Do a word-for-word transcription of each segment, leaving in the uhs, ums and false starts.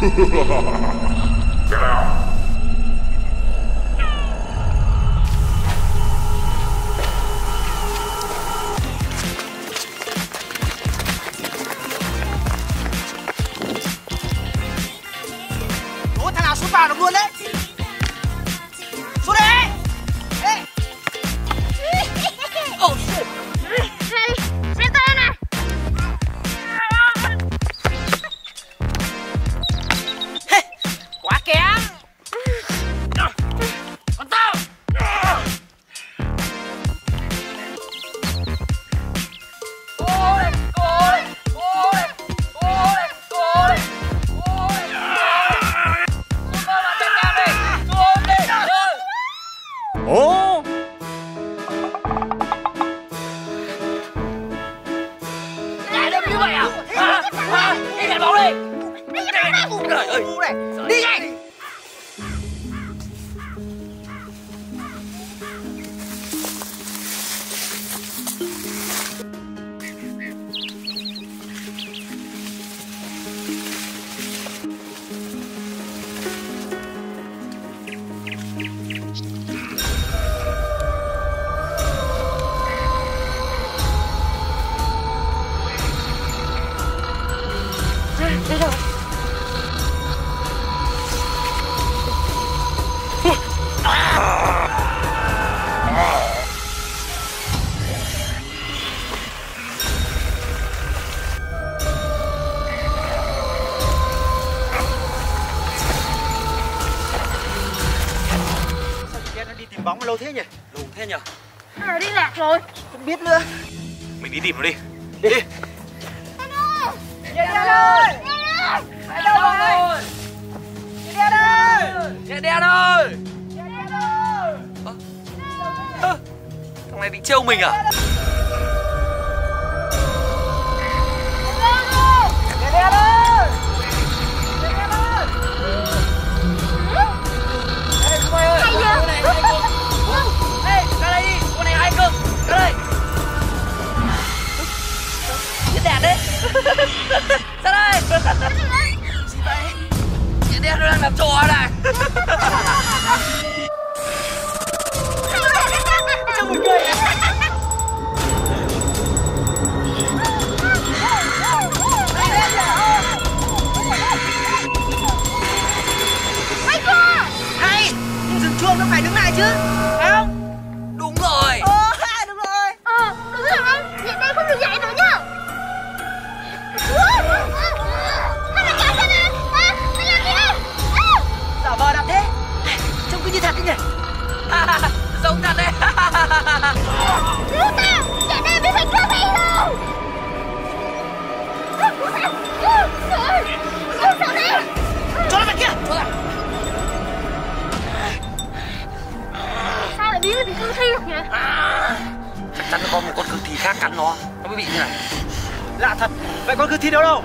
Get out! Tối thằng nào xuống vào được luôn đấy. Xuống đây. Ê. Oh shit. Bóng lâu thế nhỉ? Lâu thế nhỉ? À, đi lạc rồi. Không biết nữa. Mình đi tìm nó đi. Đi. Đi. Hello. Đi đen ơi. Đi đâu rồi? Đi đen ơi. Đi đen ơi. Đi đen ơi. Thằng này định trêu mình à? Đi đen ơi. Đi đen ơi. Đây các bạn ơi. Ra đây. Chết đẹp đấy. Ra đây. Chị vậy? Chị đen nó đang làm trò này. Cho một người. Hay quá. Hay. Nhưng dừng chuông nó phải đứng lại chứ. Phải không? Đúng rồi. Giống thật đấy. Cứu ta, kẻ này bị phải cướp đi đâu. Cho nó vào kia. Sao lại biến thành cương thi được nhỉ? Chắc chắn nó có một con cương thi khác cắn nó, nó mới bị như này. Lạ thật. Vậy con cương thi đâu đâu?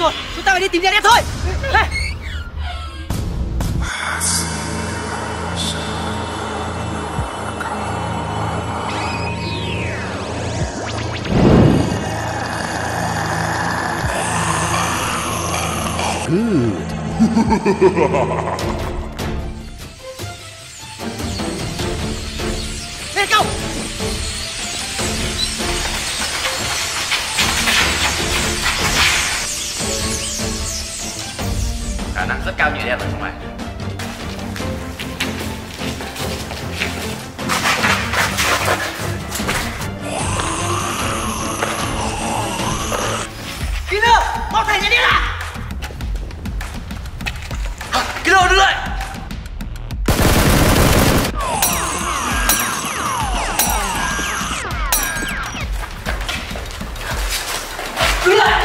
rồi, chúng ta phải đi tìm ra đét thôi. Đây. Hey, go! Khả năng rất cao như đen ở trong này. Killer, mau thành nhà đen à? Killer đứng lại. Đứng lại.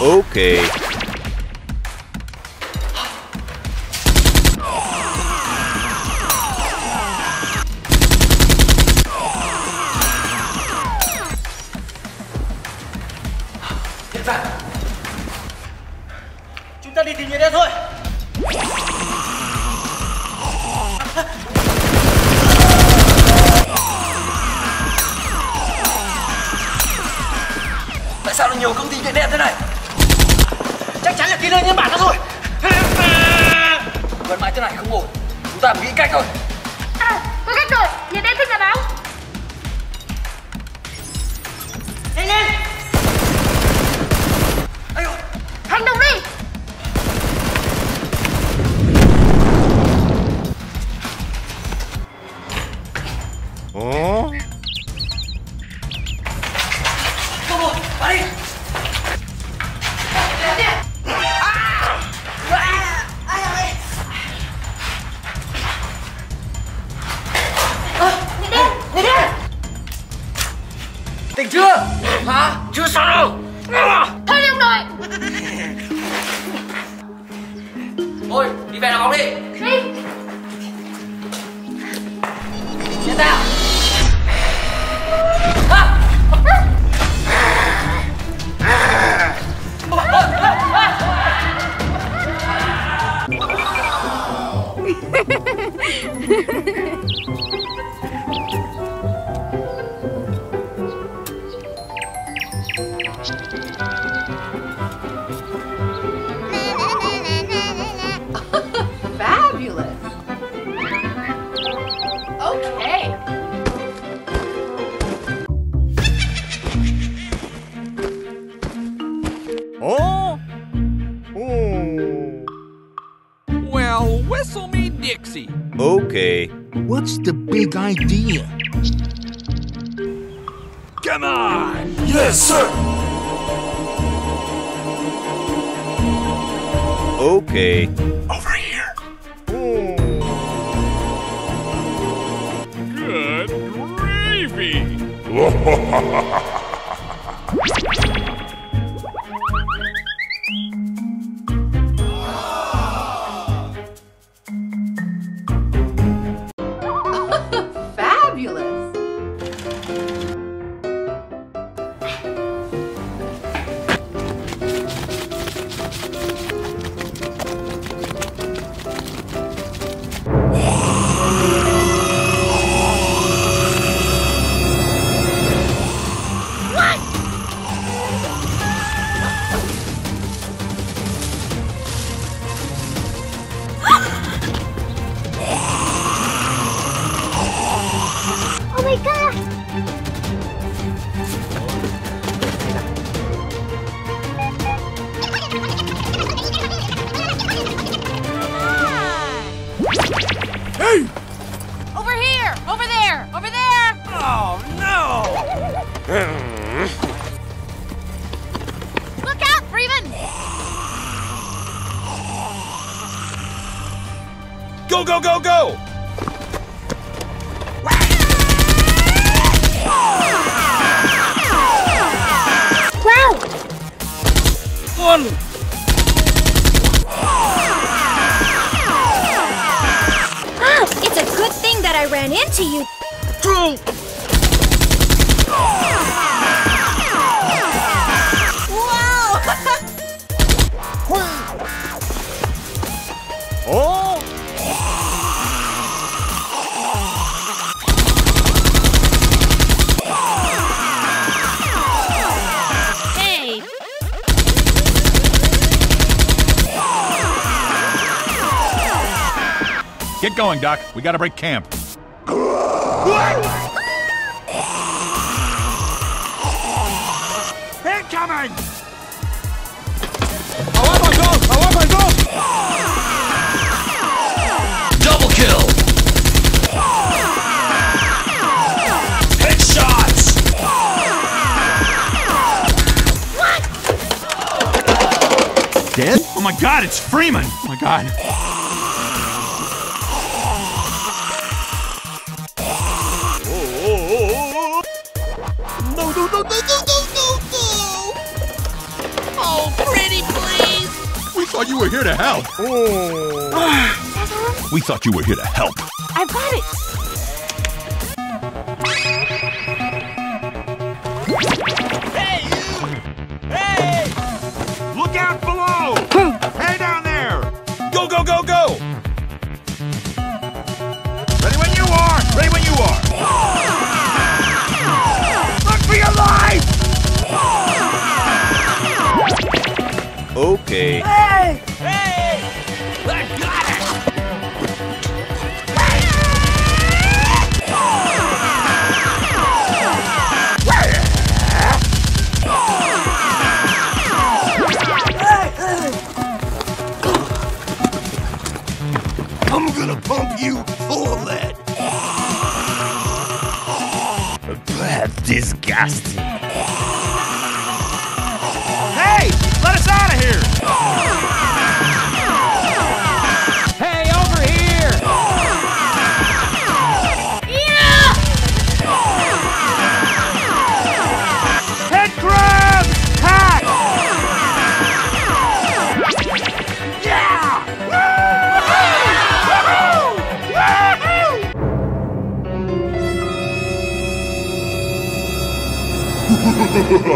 Okay. Hiện tại chúng ta đi tìm người đen thôi. Tại sao lại nhiều công ty người đen thế này? Chắc chắn là killer nhân bản đó rồi. Vẫn mãi thế này không ổn. Chúng ta phải nghĩ cách thôi. À, có cách rồi. Nhìn đen thích là báo. Nhanh lên. Ây ôi. Hành động đi. Ồ. Không rồi, bà đi. Tỉnh chưa? Hả? Chưa sao đâu. Thôi đi ông nội. Thôi, đi về đá bóng đi. Đi. Chết tao. À. Okay. What's the big idea? Come on! Yes, sir! Okay. Over here. Oh. Good gravy! Go, go, go, go! Wow! One! Ah, it's a good thing that I ran into you. Go! Oh! Hey! Get going, Doc. We gotta break camp. What? Incoming! However it goes! However it goes! Double kill! Headshots! What? Dead? Oh my god, it's Freeman! Oh my god. Go, go, go, go, go, go! Oh, pretty please! We thought you were here to help! Oh! We thought you were here to help! I got it! Hey, you! Hey! Look out below! Hey, down there! Go, go, go, go! Ready when you are! Ready when you are! Okay. Hey! Hey! I got it! I'm gonna pump you full of lead. That's disgusting. Hey! Let us out of here! Hey, over here! Yeah! Head grab! Hack! Yeah! Woo! Woo! Woo!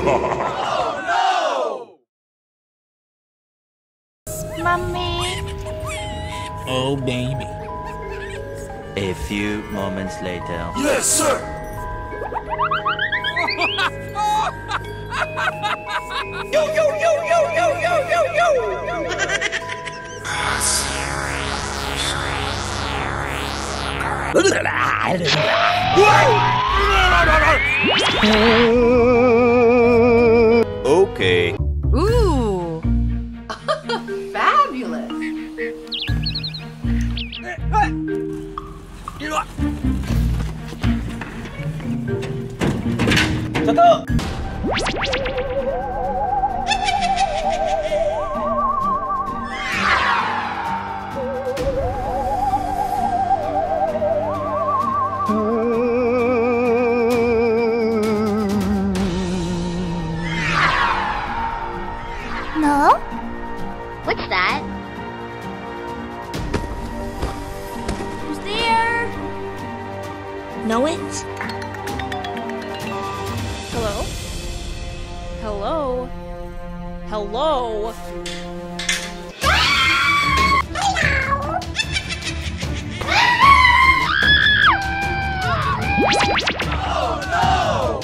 Oh, baby. A few moments later. Yes, sir! Yo, yo, yo, yo, yo, yo, yo, yo! Okay. Ooh. Fabulous. Satu. No? What's that? Who's there? Know it? Hello? Hello? Hello? Oh no!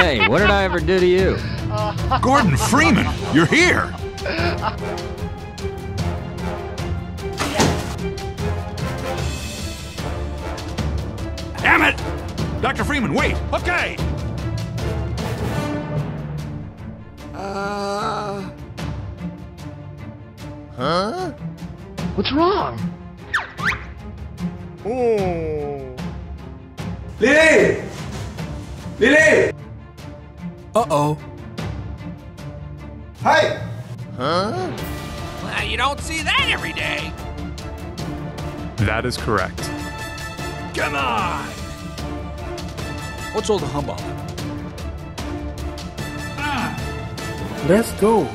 Hey, what did I ever do to you? Gordon Freeman, you're here! Damn it! Doctor Freeman, wait! Okay! Uh... Huh? What's wrong? Oh... Lily! Lily! Uh-oh. Hey! Huh? Well, you don't see that every day! That is correct. Come on! What's all the humbug? Let's go.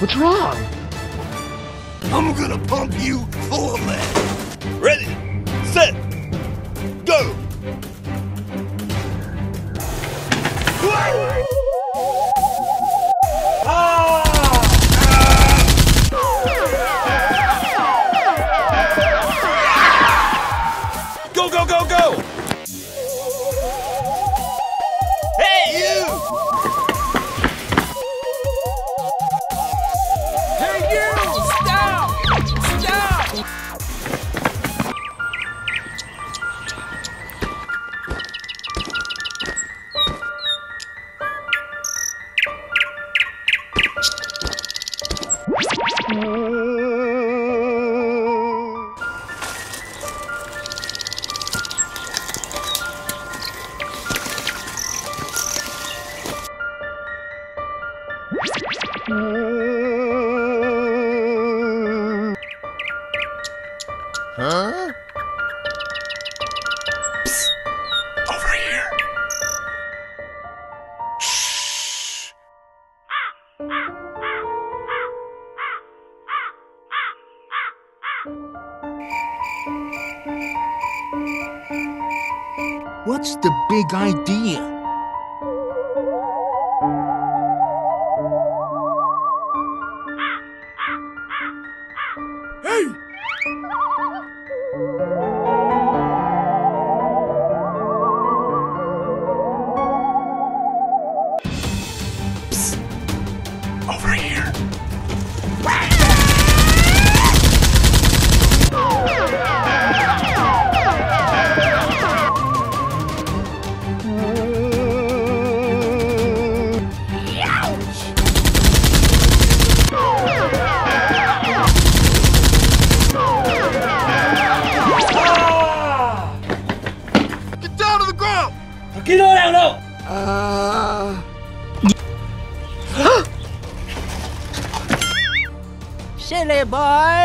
What's wrong? I'm gonna pump you full of lead. Ready, set, go! Go, go, go, go! Hey, you! Hey, you! Stop! Stop! Huh? Psst. Over here. Shh. What's the big idea? Over here. Get down to the ground! Get on out now! Uh... Silly boy!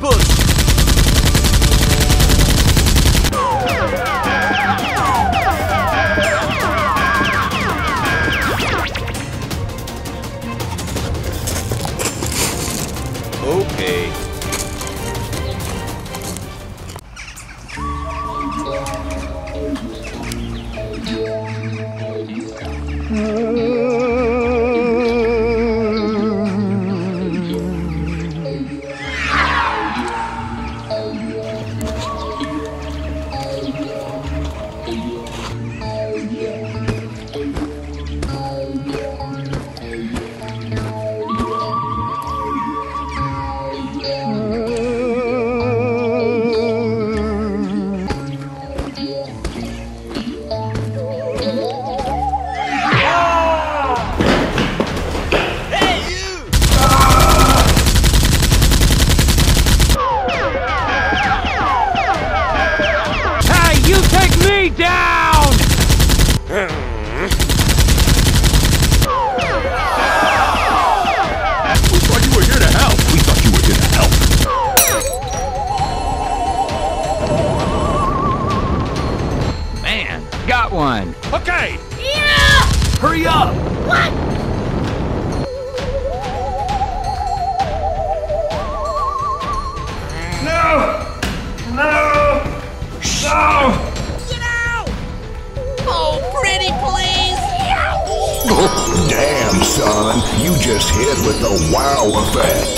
Bush! Okay. Got one. Okay. Yeah. Hurry up. What? No. No. No. Get out. Oh, pretty please. Oh, damn, son. You just hit with the wow effect.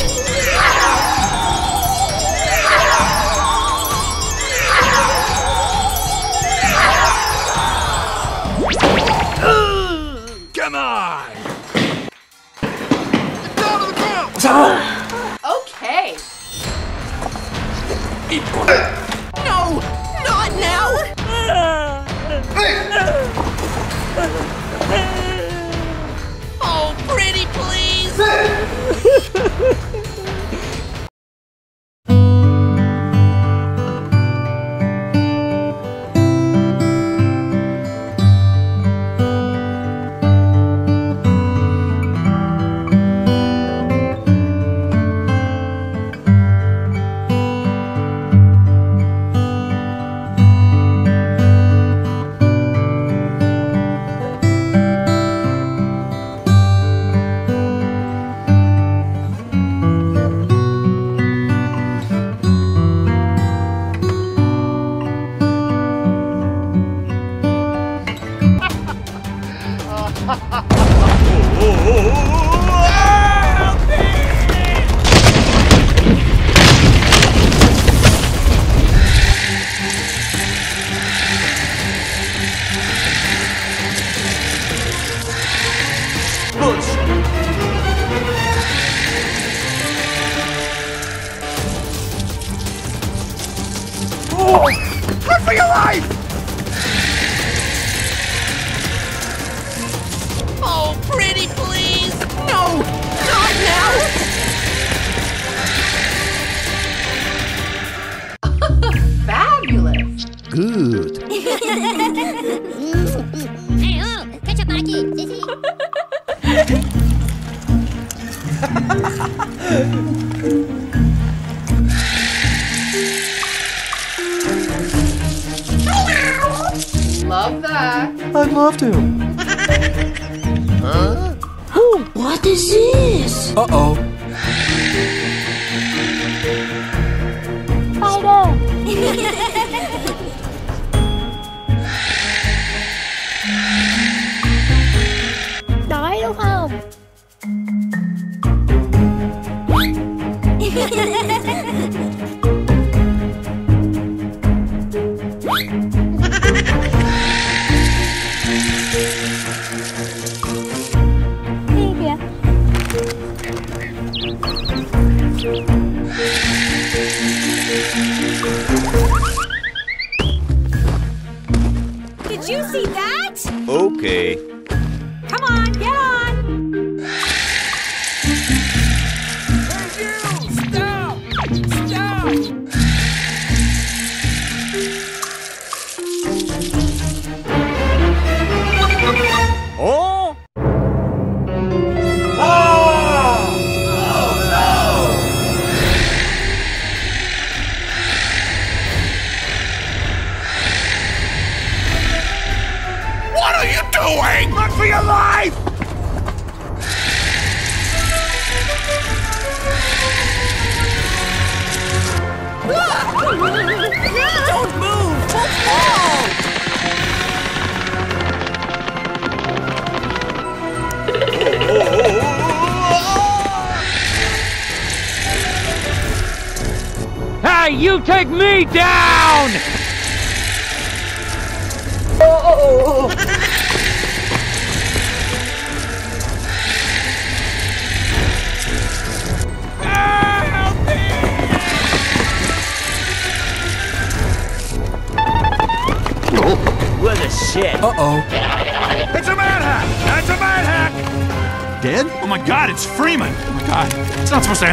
Okay. No! Not now! Oh, pretty please!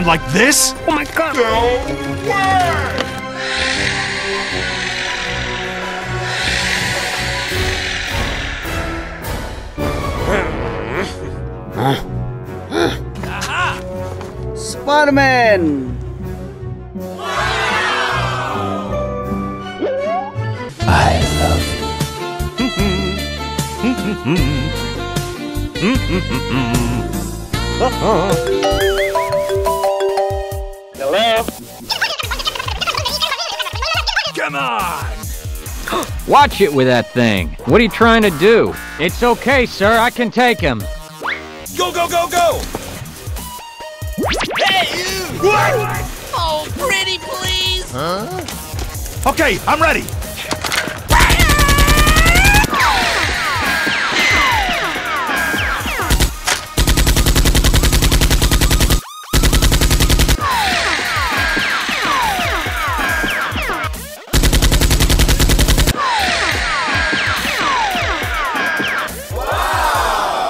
Like this? Oh my god! No way! Spider-Man! Wow. I love you. Watch it with that thing. What are you trying to do? It's okay, sir. I can take him. Go, go, go, go! Hey! What? Oh, pretty, please! Huh? Okay, I'm ready!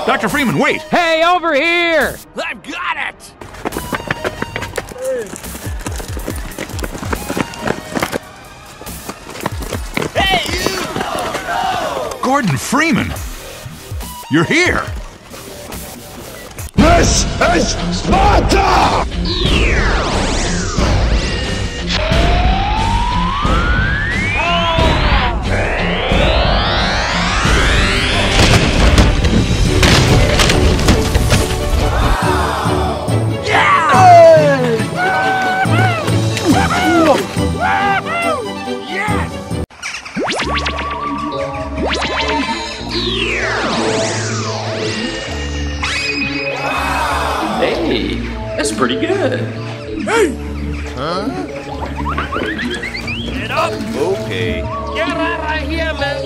Doctor Freeman, wait! Hey, over here! I've got it! Hey, you! Oh, no! Gordon Freeman! You're here! This is Sparta! Yes! That's pretty good. Hey! Huh? Get up! Okay. Get out of here, man!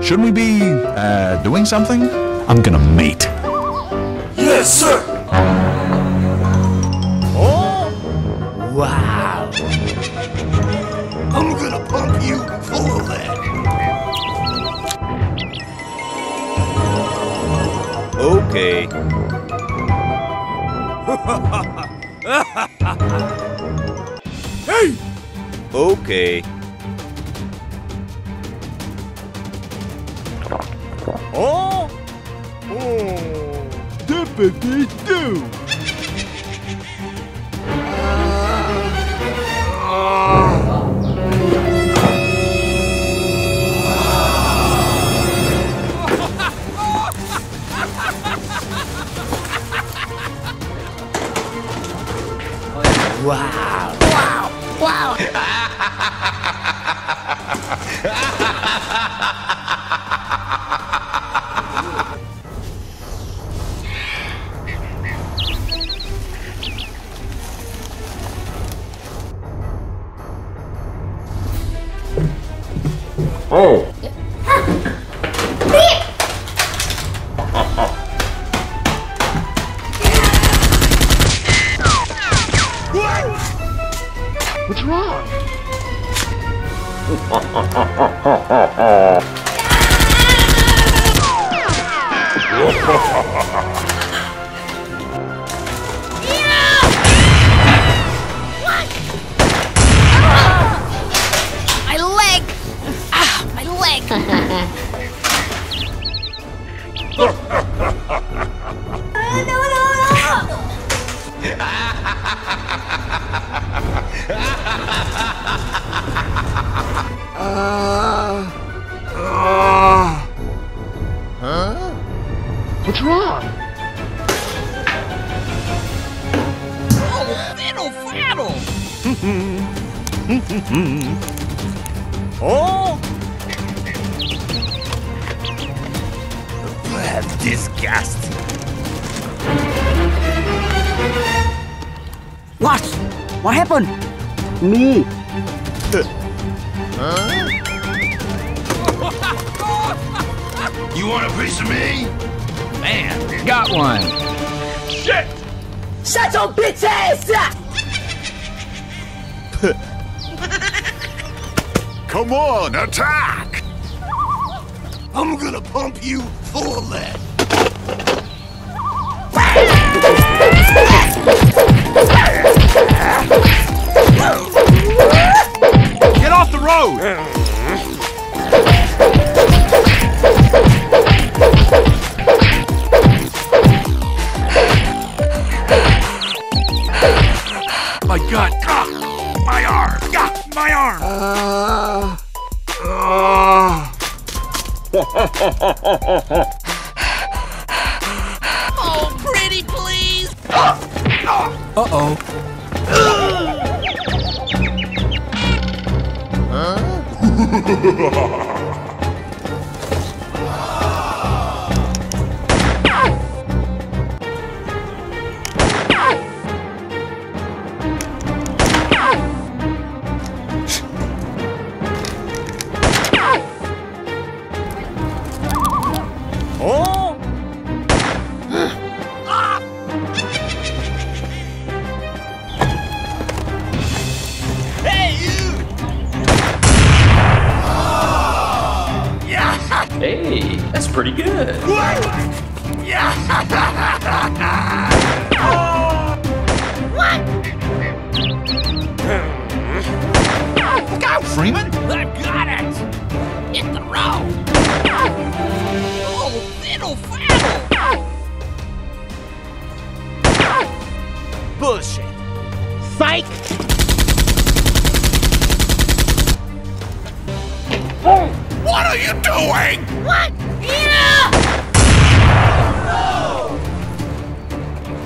Shouldn't we be, uh, doing something? I'm gonna mate. Yes, sir! Oh! Wow! I'm gonna pump you full of that! Okay. Hey! Okay. Oh! Oh! Dippity do! Wow! Wow! Wow! Oh! What? What's wrong? My leg! Leg. uh, uh, huh? What's wrong? Oh, fiddle faddle! Oh! Disgust. What? What happened? Me. Huh? You want a piece of me? Man, got one. Shit! Shut your bitch ass up! Come on, attack! I'm gonna pump you full of lead. Get off the road! My gut! Ah, my arm! Ah, my arm! Uh, uh. Oh, pretty please! Uh-oh. Oh. Ah. Hey, you. Hey, that's pretty good. What? Yeah. Oh. What? Look out, Freeman! I got it! Hit the road! Oh, fiddle faddle! Bullshit! Psych! Oh. What are you doing? What? Yeah! No!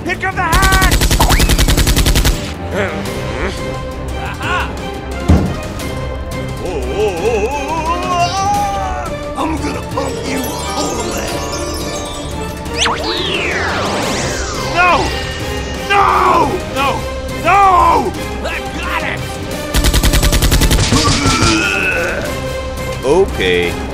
Pick up the hat! Aha! Oh, oh, oh, oh, I'm gonna pump you over. No! No! No! No! I got it! Okay.